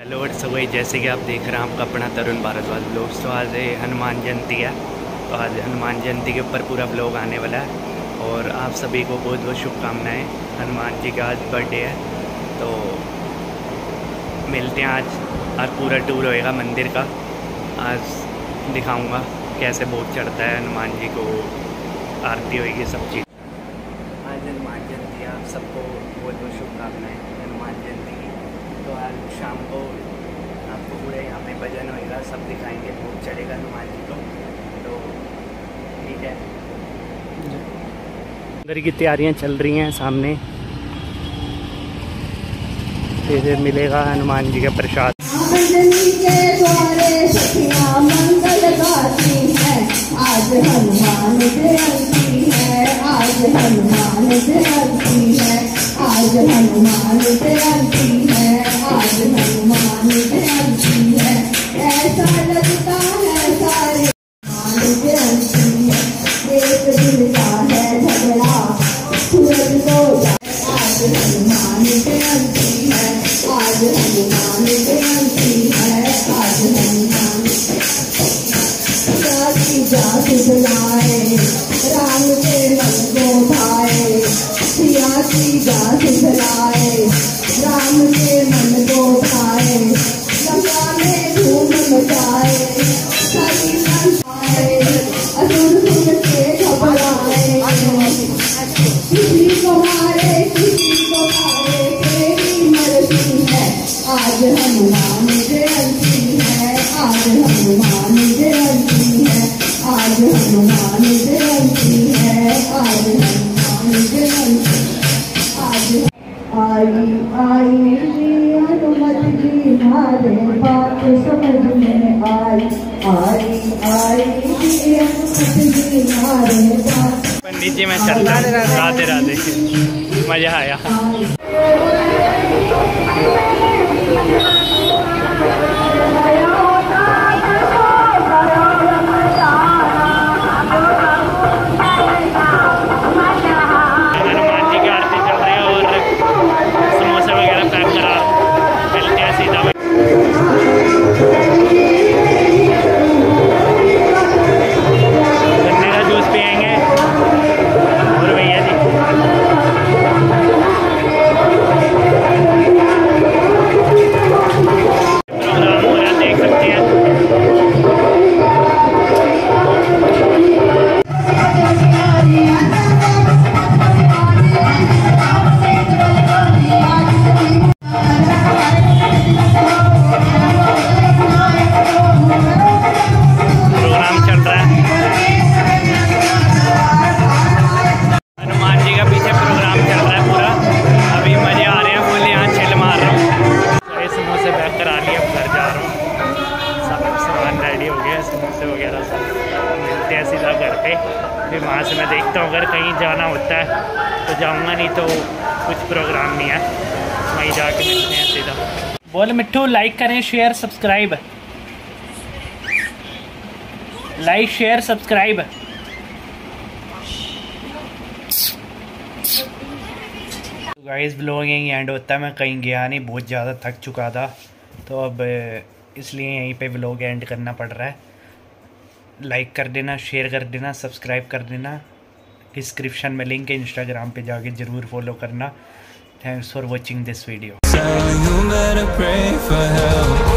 Hello what's up guys, जैसे कि आप देख रहे हैं आपका अपना तरुण भारद्वाज ब्लॉग। तो आज हनुमान जयंती है, तो आज हनुमान जयंती के ऊपर पूरा ब्लॉग आने वाला है। और आप सभी को बहुत बहुत शुभकामनाएं। हनुमान जी का आज बर्थडे है, तो मिलते हैं आज। और पूरा टूर होएगा मंदिर का, आज दिखाऊंगा कैसे भोग चढ़ता है, हनुमान जी को आरती होएगी, सब चीज़। आज हनुमान जयंती है, आप सबको बहुत बहुत शुभकामनाएँ हनुमान जयंती। तो आज शाम को आपको पूरे यहाँ पे भजन होएगा, सब दिखाएंगे, भोग चढ़ेगा हनुमान जी को। तो ठीक है, अंदर की तैयारियाँ चल रही हैं। सामने फिर मिलेगा हनुमान जी का प्रसाद। आज हनुमान जयंती है, आज हनुमान जयंती है, आज हनुमान जयंती है, आज हनुमान जयंती है। ऐसा लगता है सारे हनुमान जयंती है, एक दिन का है झगड़ा सूरज को। आज हनुमान जयंती है, आज हनुमान जयंती है, आज हनुमान सुनाए राम के मन को भाए, सिया की जात सुनाए राम के मन को भाए, लंका में धूम मचाए सभी मचाए, असुर सुन के घबराए, किसी को मारे किसी को मारे तेरी मर्जी है। आज हनुमान जयंती है, आज हनुमान जयंती है, आज हनुमान जयंती है, आज हनुमान जयंती। आज आई आई हनुमत जी हमारे बात समझ में आई, आई आई हनुमत जी हमारे बात। पंडित जी मैं चलता हूं, राधे राधे, मजा आया। फिर वहाँ से मैं देखता हूँ, अगर कहीं जाना होता है तो जाऊँगा, नहीं तो कुछ प्रोग्राम नहीं है, वहीं जाके मिलते हैं सीधा। बोल मिट्ठू, लाइक करें, share, subscribe. Like share subscribe. तो गाइस ब्लॉग यहीं एंड होता है। मैं कहीं गया नहीं, बहुत ज़्यादा थक चुका था, तो अब इसलिए यहीं पे ब्लॉग एंड करना पड़ रहा है। लाइक कर देना, शेयर कर देना, सब्सक्राइब कर देना। डिस्क्रिप्शन में लिंक है, इंस्टाग्राम पे जाके ज़रूर फॉलो करना। Thanks for watching this video.